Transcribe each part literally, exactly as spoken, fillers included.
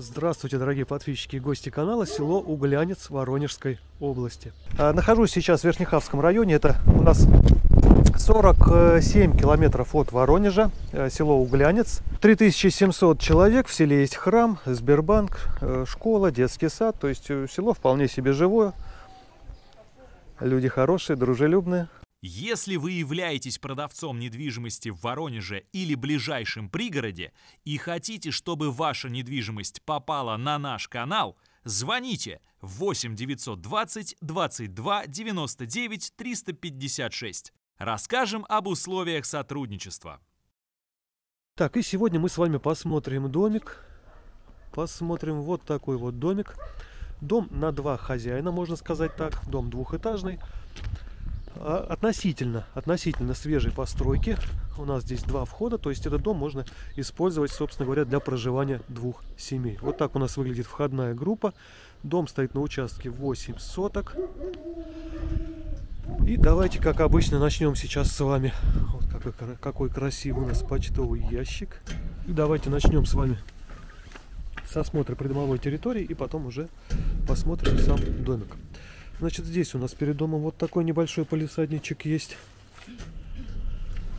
Здравствуйте, дорогие подписчики и гости канала. Село Углянец Воронежской области. Нахожусь сейчас в Верхнехавском районе. Это у нас сорок семь километров от Воронежа, село Углянец. три тысячи семьсот человек, в селе есть храм, Сбербанк, школа, детский сад. То есть село вполне себе живое. Люди хорошие, дружелюбные. Если вы являетесь продавцом недвижимости в Воронеже или ближайшем пригороде и хотите, чтобы ваша недвижимость попала на наш канал, звоните восемь девятьсот двадцать двадцать два девяносто девять триста пятьдесят шесть. Расскажем об условиях сотрудничества. Так, и сегодня мы с вами посмотрим домик. Посмотрим вот такой вот домик. Дом на два хозяина, можно сказать так. Дом двухэтажный. Относительно, относительно свежей постройки. У нас здесь два входа, то есть этот дом можно использовать, собственно говоря, для проживания двух семей. Вот так у нас выглядит входная группа. Дом стоит на участке восемь соток. И давайте, как обычно, начнем сейчас с вами. Вот какой, какой красивый у нас почтовый ящик. И давайте начнем с вами с осмотра придомовой территории и потом уже посмотрим сам домик. Значит, здесь у нас перед домом вот такой небольшой полисадничек есть.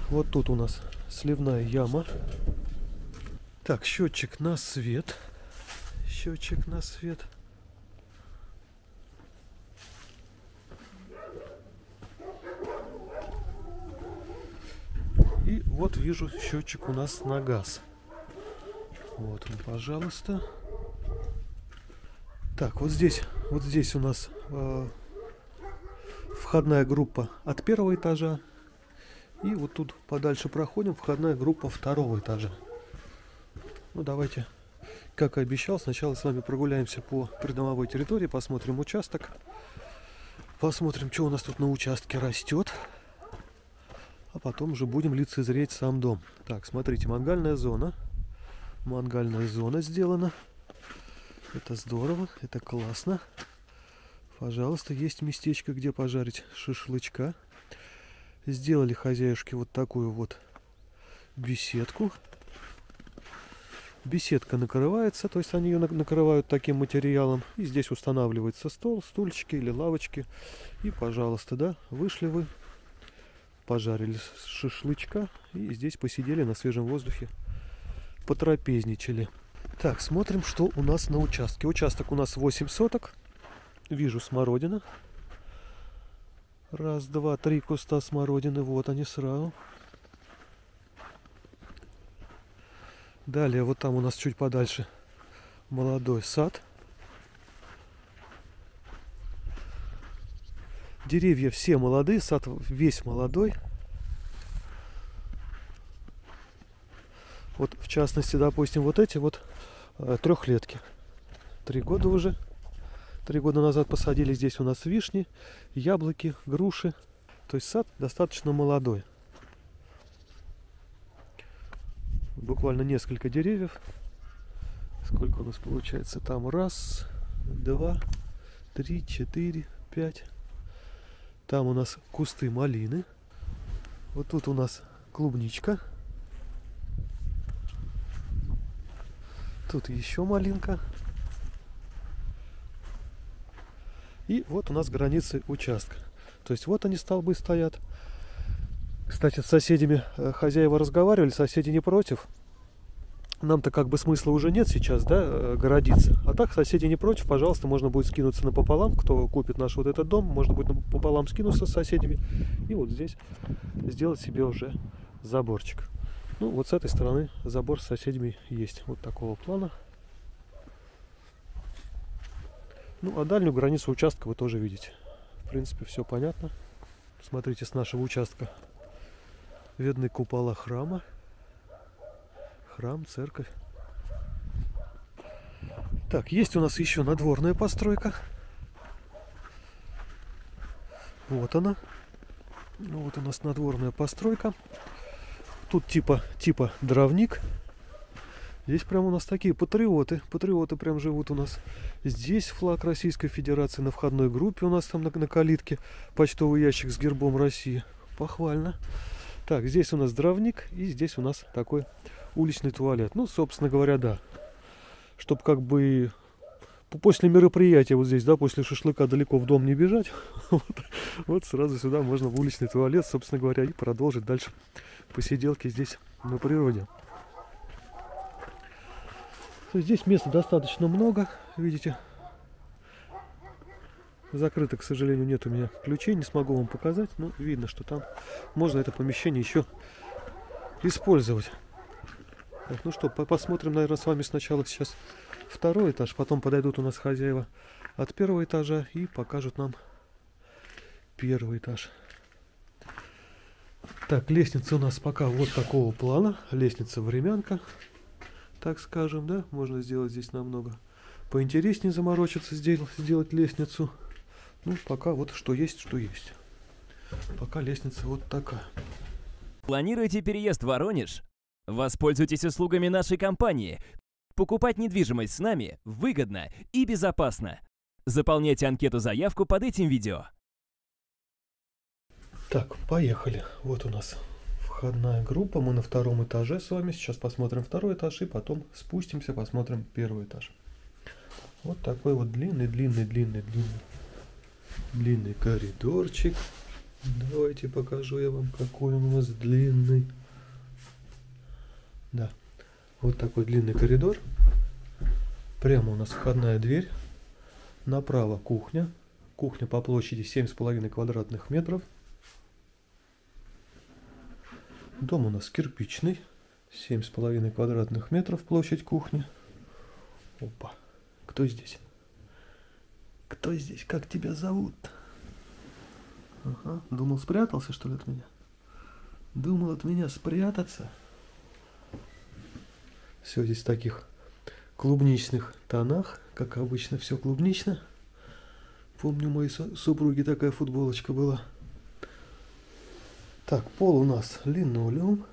Вот тут у нас сливная яма. Так, счетчик на свет. Счетчик на свет. И вот вижу счетчик у нас на газ. Вот он, пожалуйста. Так, вот здесь, вот здесь у нас э, входная группа от первого этажа. И вот тут подальше проходим, входная группа второго этажа. Ну, давайте, как и обещал, сначала с вами прогуляемся по придомовой территории, посмотрим участок. Посмотрим, что у нас тут на участке растет. А потом уже будем лицезреть сам дом. Так, смотрите, мангальная зона. Мангальная зона сделана. Это здорово, это классно. Пожалуйста, есть местечко, где пожарить шашлычка. Сделали хозяюшки вот такую вот беседку. Беседка накрывается, то есть они ее накрывают таким материалом. И здесь устанавливается стол, стульчики или лавочки. И, пожалуйста, да, вышли вы, пожарили шашлычка и здесь посидели на свежем воздухе, потрапезничали. Так, смотрим, что у нас на участке. Участок у нас восемь соток. Вижу смородина. Раз, два, три куста смородины. Вот они сразу. Далее, вот там у нас чуть подальше молодой сад. Деревья все молодые, сад весь молодой. Вот, в частности, допустим, вот эти вот трехлетки. Три года уже. Три года назад посадили здесь у нас вишни, яблоки, груши. То есть сад достаточно молодой. Буквально несколько деревьев. Сколько у нас получается? Там раз, два, три, четыре, пять. Там у нас кусты малины. Вот тут у нас клубничка. Тут еще малинка. И вот у нас границы участка. То есть вот они, столбы стоят. Кстати, с соседями хозяева разговаривали, соседи не против. Нам-то как бы смысла уже нет сейчас, да, городиться. А так соседи не против, пожалуйста, можно будет скинуться напополам. Кто купит наш вот этот дом, можно будет напополам скинуться с соседями. И вот здесь сделать себе уже заборчик. Ну, вот с этой стороны забор с соседями есть. Вот такого плана. Ну, а дальнюю границу участка вы тоже видите. В принципе, все понятно. Смотрите, с нашего участка видны купола храма. Храм, церковь. Так, есть у нас еще надворная постройка. Вот она. Ну, вот у нас надворная постройка. Тут типа, типа дровник. Здесь прям у нас такие патриоты. Патриоты прям живут у нас. Здесь флаг Российской Федерации. На входной группе у нас там на, на калитке почтовый ящик с гербом России. Похвально. Так, здесь у нас дровник. И здесь у нас такой уличный туалет. Ну, собственно говоря, да. чтобы как бы после мероприятия вот здесь, да, после шашлыка далеко в дом не бежать, вот, вот сразу сюда можно в уличный туалет, собственно говоря, и продолжить дальше посиделки здесь на природе. Здесь места достаточно много, видите. Закрыто, к сожалению, нет у меня ключей, не смогу вам показать, но видно, что там можно это помещение еще использовать. Так, ну что, посмотрим, наверное, с вами сначала сейчас второй этаж, потом подойдут у нас хозяева от первого этажа и покажут нам первый этаж. Так, лестница у нас пока вот такого плана, лестница-времянка, так скажем, да, можно сделать здесь намного поинтереснее, заморочиться, сделать, сделать лестницу. Ну, пока вот что есть, что есть. Пока лестница вот такая. Планируете переезд в Воронеж? Воспользуйтесь услугами нашей компании. Покупать недвижимость с нами выгодно и безопасно. Заполняйте анкету-заявку под этим видео. Так, поехали. Вот у нас входная группа. Мы на втором этаже с вами. Сейчас посмотрим второй этаж и потом спустимся, посмотрим первый этаж. Вот такой вот длинный, длинный, длинный, длинный, длинный коридорчик. Давайте покажу я вам, какой он у нас длинный. Да, вот такой длинный коридор. Прямо у нас входная дверь. Направо кухня. Кухня по площади семь с половиной квадратных метров. Дом у нас кирпичный. семь с половиной квадратных метров площадь кухни. Опа. Кто здесь? Кто здесь? Как тебя зовут? Ага. Думал, спрятался, что ли, от меня? Думал, от меня спрятаться? Все здесь в таких клубничных тонах. Как обычно, все клубнично. Помню, у моей супруги такая футболочка была. Так, пол у нас линолеум.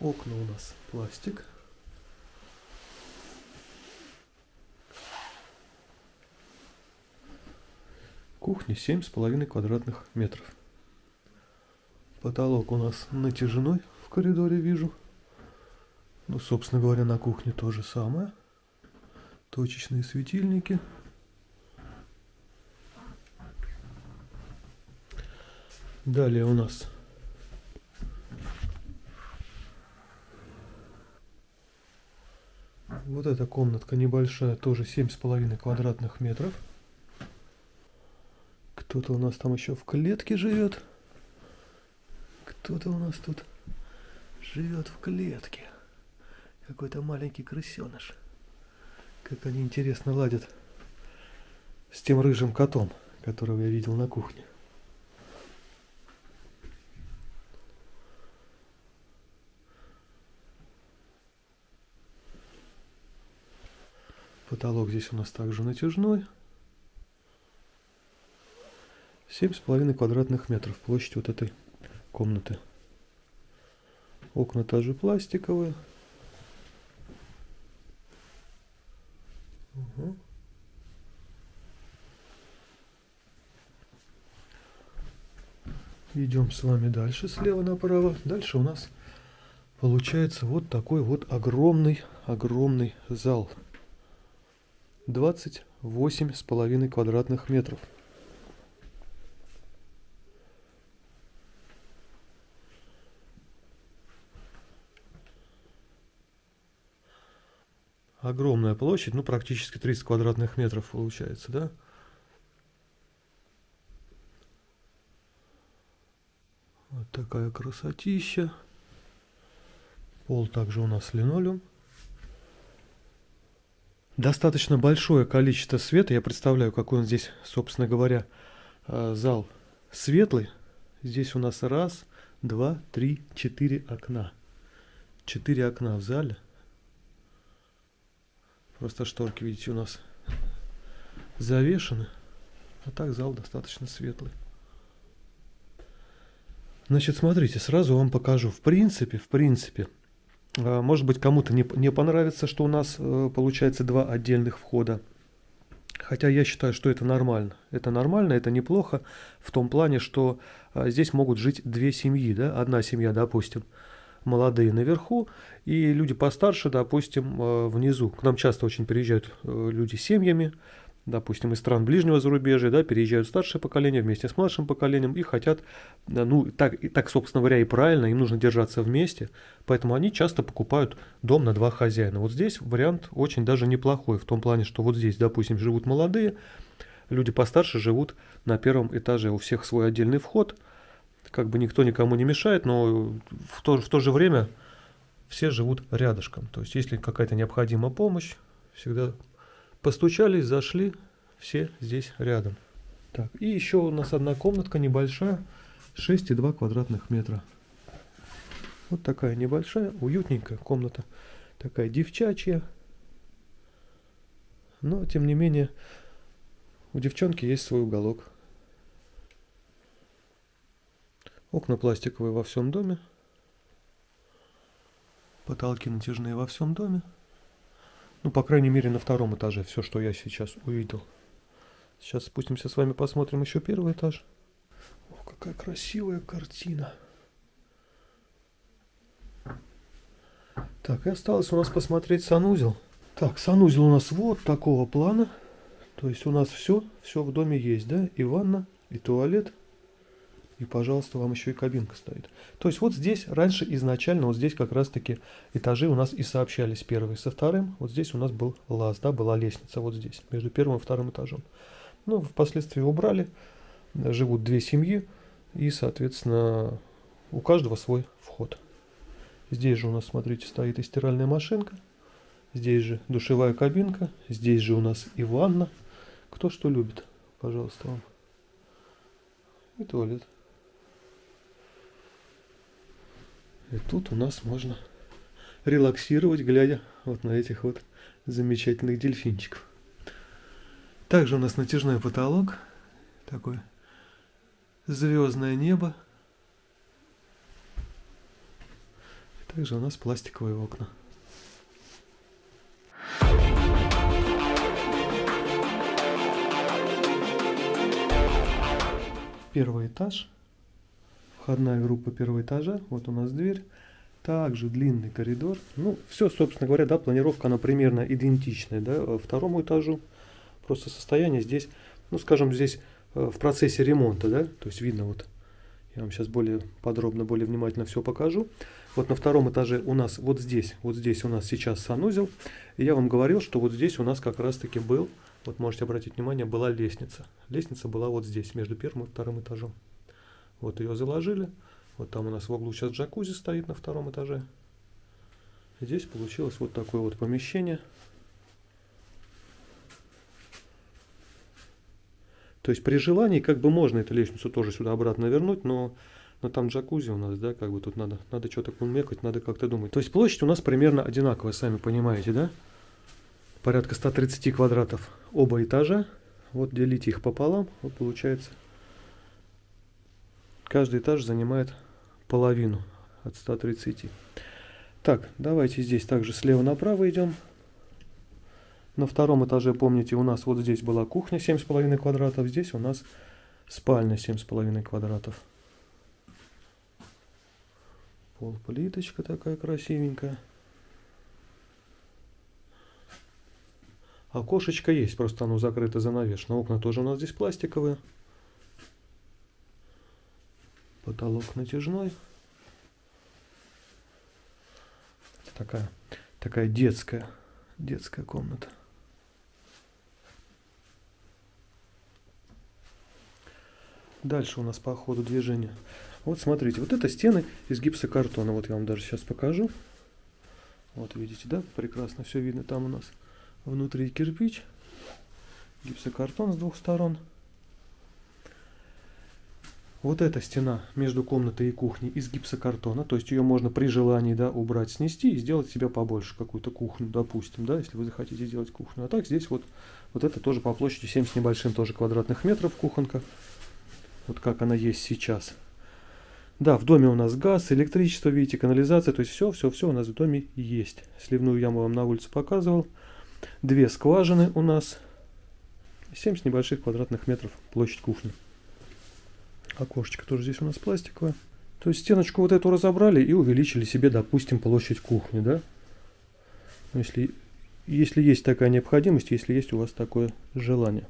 Окна у нас пластик. Кухня семь с половиной квадратных метров. Потолок у нас натяжной в коридоре, вижу. Ну, собственно говоря, на кухне то же самое. Точечные светильники. Далее у нас вот эта комнатка небольшая, тоже семь с половиной квадратных метров. Кто-то у нас там еще в клетке живет. Кто-то у нас тут живет в клетке. Какой-то маленький крысеныш. Как они интересно ладят с тем рыжим котом, которого я видел на кухне. Потолок здесь у нас также натяжной. семь с половиной квадратных метров площадь вот этой комнаты. Окна тоже пластиковые. Угу. Идем с вами дальше, слева направо. Дальше у нас получается вот такой вот огромный, огромный зал. двадцать восемь с половиной квадратных метров. Огромная площадь, ну практически тридцать квадратных метров получается, да? Вот такая красотища. Пол также у нас линолеум. Достаточно большое количество света. Я представляю, какой он здесь, собственно говоря, зал светлый. Здесь у нас раз, два, три, четыре окна. Четыре окна в зале. Просто шторки, видите, у нас завешены, а так зал достаточно светлый. Значит, смотрите, сразу вам покажу. В принципе, в принципе, может быть, кому-то не, не понравится, что у нас получается два отдельных входа. Хотя я считаю, что это нормально. Это нормально, это неплохо в том плане, что здесь могут жить две семьи, да? Одна семья, допустим, молодые наверху и люди постарше, допустим, внизу. К нам часто очень приезжают люди с семьями, допустим, из стран ближнего зарубежья, да, переезжают старшее поколение вместе с младшим поколением и хотят, ну, так, и так, собственно говоря, и правильно, им нужно держаться вместе, поэтому они часто покупают дом на два хозяина. Вот здесь вариант очень даже неплохой, в том плане, что вот здесь, допустим, живут молодые, люди постарше живут на первом этаже, у всех свой отдельный вход, как бы никто никому не мешает, но в то, в то же время все живут рядышком, то есть если какая-то необходима помощь, всегда... Постучались, зашли, все здесь рядом. Так, и еще у нас одна комнатка небольшая, шесть и два квадратных метра. Вот такая небольшая, уютненькая комната. Такая девчачья. Но, тем не менее, у девчонки есть свой уголок. Окна пластиковые во всем доме. Потолки натяжные во всем доме. Ну, по крайней мере, на втором этаже все, что я сейчас увидел. Сейчас спустимся с вами, посмотрим еще первый этаж. О, какая красивая картина. Так, и осталось у нас посмотреть санузел. Так, санузел у нас вот такого плана. То есть у нас все, все в доме есть, да? И ванна, и туалет. И, пожалуйста, вам еще и кабинка стоит. То есть вот здесь раньше изначально, вот здесь как раз-таки этажи у нас и сообщались первый со вторым. Вот здесь у нас был лаз, да, была лестница вот здесь, между первым и вторым этажом. Ну, впоследствии убрали, живут две семьи, и, соответственно, у каждого свой вход. Здесь же у нас, смотрите, стоит и стиральная машинка, здесь же душевая кабинка, здесь же у нас и ванна. Кто что любит, пожалуйста, вам. И туалет. И тут у нас можно релаксировать, глядя вот на этих вот замечательных дельфинчиков. Также у нас натяжной потолок, такое звездное небо. Также у нас пластиковые окна. Первый этаж. Входная группа первого этажа, вот у нас дверь, также длинный коридор. Ну, все, собственно говоря, да, планировка, она примерно идентичная, да, второму этажу. Просто состояние здесь, ну, скажем, здесь в процессе ремонта, да, то есть видно вот, я вам сейчас более подробно, более внимательно все покажу. Вот на втором этаже у нас вот здесь, вот здесь у нас сейчас санузел. И я вам говорил, что вот здесь у нас как раз-таки был, вот можете обратить внимание, была лестница. Лестница была вот здесь, между первым и вторым этажом. Вот ее заложили. Вот там у нас в углу сейчас джакузи стоит на втором этаже. Здесь получилось вот такое вот помещение. То есть при желании как бы можно эту лестницу тоже сюда обратно вернуть, но, но там джакузи у нас, да, как бы тут надо, надо что-то кумекать, надо как-то думать. То есть площадь у нас примерно одинаковая, сами понимаете, да? Порядка ста тридцати квадратов оба этажа. Вот делите их пополам, вот получается... Каждый этаж занимает половину от ста тридцати. Так, давайте здесь также слева направо идем. На втором этаже, помните, у нас вот здесь была кухня семь с половиной квадратов. Здесь у нас спальня семь с половиной квадратов. Полплиточка такая красивенькая. Окошечко есть, просто оно закрыто занавешено. Окна тоже у нас здесь пластиковые. Потолок натяжной. Такая, такая детская, детская комната. Дальше у нас по ходу движения. Вот смотрите, вот это стены из гипсокартона. Вот я вам даже сейчас покажу. Вот видите, да, прекрасно все видно. Там у нас внутри кирпич, гипсокартон с двух сторон. Вот эта стена между комнатой и кухней из гипсокартона, то есть ее можно при желании, да, убрать, снести и сделать себе побольше какую-то кухню, допустим, да, если вы захотите сделать кухню. А так здесь вот, вот это тоже по площади семь с небольшим тоже квадратных метров кухонка, вот как она есть сейчас. Да, в доме у нас газ, электричество, видите, канализация, то есть все, все, все у нас в доме есть. Сливную яму вам на улице показывал, две скважины у нас, семь с небольших квадратных метров площадь кухни. Окошечко тоже здесь у нас пластиковое. То есть стеночку вот эту разобрали и увеличили себе, допустим, площадь кухни, да? Если, если есть такая необходимость, если есть у вас такое желание.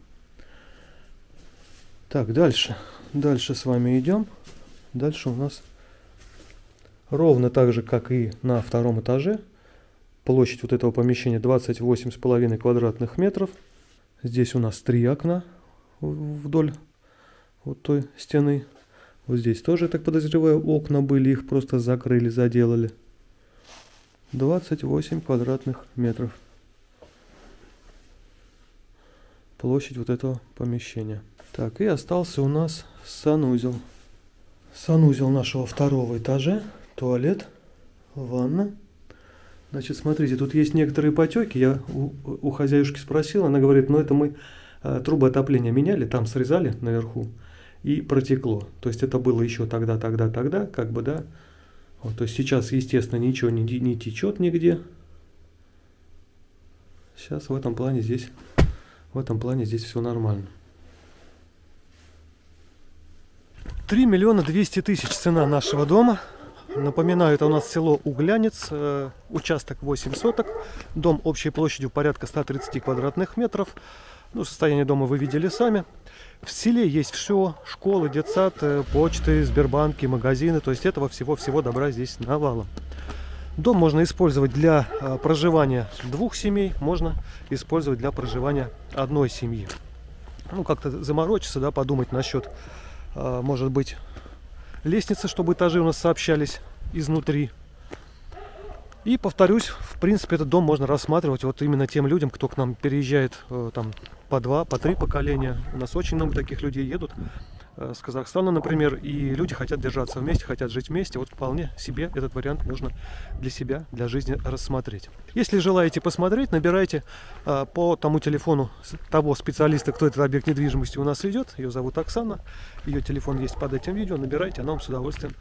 Так, дальше. Дальше с вами идем. Дальше у нас ровно так же, как и на втором этаже. Площадь вот этого помещения двадцать восемь с половиной квадратных метров. Здесь у нас три окна вдоль вот той стены. Вот здесь тоже, я так подозреваю, окна были, их просто закрыли, заделали. двадцать восемь квадратных метров. Площадь вот этого помещения. Так, и остался у нас санузел. Санузел нашего второго этажа. Туалет, ванна. Значит, смотрите, тут есть некоторые потеки. Я у, у хозяюшки спросил, она говорит, ну это мы э, трубы отопления меняли, там срезали наверху. И протекло. То есть это было еще тогда, тогда, тогда, как бы, да. Вот, то есть сейчас, естественно, ничего не, не течет нигде. Сейчас в этом плане здесь, в этом плане здесь все нормально. три миллиона двести тысяч цена нашего дома. Напоминаю, это у нас село Углянец, э, участок восемь соток. Дом общей площадью порядка ста тридцати квадратных метров. Ну, состояние дома вы видели сами. В селе есть все, школы, детсад, почты, Сбербанки, магазины. То есть этого всего-всего добра здесь навалом. Дом можно использовать для проживания двух семей, можно использовать для проживания одной семьи. Ну, как-то заморочиться, да, подумать насчет, может быть, лестницы, чтобы этажи у нас сообщались изнутри. И, повторюсь, в принципе, этот дом можно рассматривать вот именно тем людям, кто к нам переезжает там по два, по три поколения. У нас очень много таких людей едут с Казахстана, например, и люди хотят держаться вместе, хотят жить вместе. Вот вполне себе этот вариант можно для себя, для жизни рассмотреть. Если желаете посмотреть, набирайте по тому телефону того специалиста, кто этот объект недвижимости у нас идет. Ее зовут Оксана, ее телефон есть под этим видео. Набирайте, она вам с удовольствием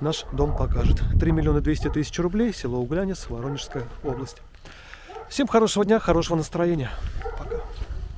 наш дом покажет. три миллиона двести тысяч рублей, село Углянец, Воронежская область. Всем хорошего дня, хорошего настроения. Пока.